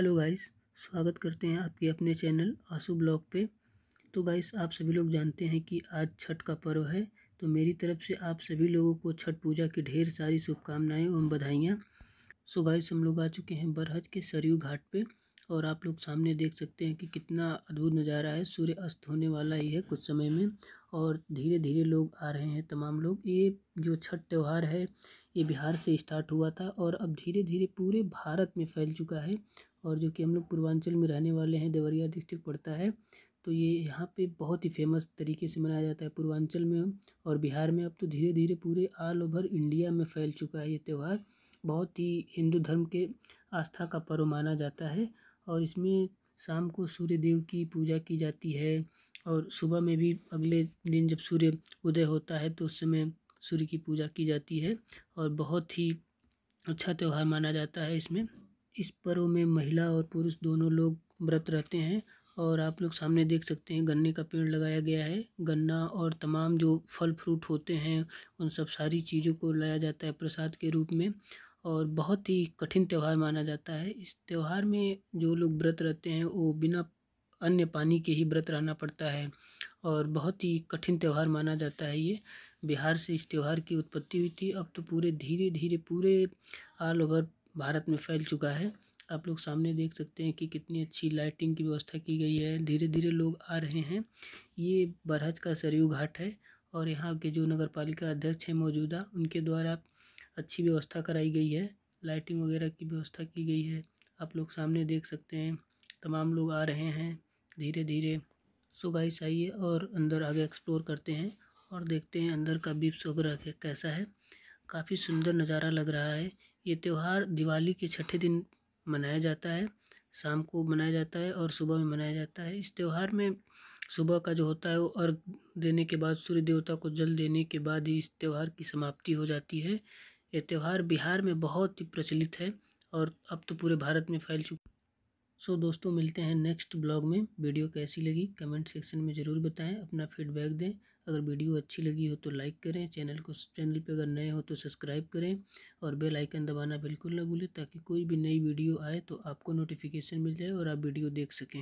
Hello guys, स्वागत करते हैं आपके अपने चैनल आशु ब्लॉग पे। तो गाइस, आप सभी लोग जानते हैं कि आज छठ का पर्व है, तो मेरी तरफ से आप सभी लोगों को छठ पूजा की ढेर सारी शुभकामनाएं एवं बधाइयाँ। सो गाइस, हम लोग आ चुके हैं बरहज के सरयू घाट पे और आप लोग सामने देख सकते हैं कि कितना अद्भुत नज़ारा है। सूर्य अस्त होने वाला ही है कुछ समय में और धीरे धीरे लोग आ रहे हैं, तमाम लोग। ये जो छठ त्यौहार है ये बिहार से स्टार्ट हुआ था और अब धीरे धीरे पूरे भारत में फैल चुका है। और जो कि हम लोग पूर्वांचल में रहने वाले हैं, देवरिया डिस्ट्रिक्ट पड़ता है, तो ये यहाँ पे बहुत ही फेमस तरीके से मनाया जाता है पूर्वांचल में और बिहार में। अब तो धीरे धीरे पूरे ऑल ओवर इंडिया में फैल चुका है ये त्यौहार। बहुत ही हिंदू धर्म के आस्था का पर्व माना जाता है और इसमें शाम को सूर्य देव की पूजा की जाती है और सुबह में भी अगले दिन जब सूर्य उदय होता है तो उस समय सूर्य की पूजा की जाती है और बहुत ही अच्छा त्यौहार माना जाता है। इसमें इस पर्व में महिला और पुरुष दोनों लोग व्रत रहते हैं और आप लोग सामने देख सकते हैं गन्ने का पेड़ लगाया गया है। गन्ना और तमाम जो फल फ्रूट होते हैं उन सब सारी चीज़ों को लाया जाता है प्रसाद के रूप में और बहुत ही कठिन त्यौहार माना जाता है। इस त्यौहार में जो लोग व्रत रहते हैं वो बिना अन्य पानी के ही व्रत रहना पड़ता है और बहुत ही कठिन त्यौहार माना जाता है। ये बिहार से इस त्यौहार की उत्पत्ति हुई थी, अब तो पूरे धीरे धीरे पूरे ऑल ओवर भारत में फैल चुका है। आप लोग सामने देख सकते हैं कि कितनी अच्छी लाइटिंग की व्यवस्था की गई है, धीरे धीरे लोग आ रहे हैं। ये बरहज का सरयू घाट है और यहाँ के जो नगर पालिका अध्यक्ष हैं मौजूदा, उनके द्वारा अच्छी व्यवस्था कराई गई है, लाइटिंग वगैरह की व्यवस्था की गई है। आप लोग सामने देख सकते हैं तमाम लोग आ रहे हैं धीरे धीरे। सो गाइस, आइए और अंदर आगे एक्सप्लोर करते हैं और देखते हैं अंदर का बीप्स वगैरह कैसा है। काफ़ी सुंदर नज़ारा लग रहा है। ये त्यौहार दिवाली के छठे दिन मनाया जाता है, शाम को मनाया जाता है और सुबह में मनाया जाता है। इस त्यौहार में सुबह का जो होता है वो अर्घ देने के बाद, सूर्य देवता को जल देने के बाद ही इस त्यौहार की समाप्ति हो जाती है। ये त्यौहार बिहार में बहुत ही प्रचलित है और अब तो पूरे भारत में फैल चुका है। सो दोस्तों, मिलते हैं नेक्स्ट ब्लॉग में। वीडियो कैसी लगी कमेंट सेक्शन में ज़रूर बताएं, अपना फीडबैक दें। अगर वीडियो अच्छी लगी हो तो लाइक करें, चैनल पे अगर नए हो तो सब्सक्राइब करें और बेल आइकन दबाना बिल्कुल ना भूलें ताकि कोई भी नई वीडियो आए तो आपको नोटिफिकेशन मिल जाए और आप वीडियो देख सकें।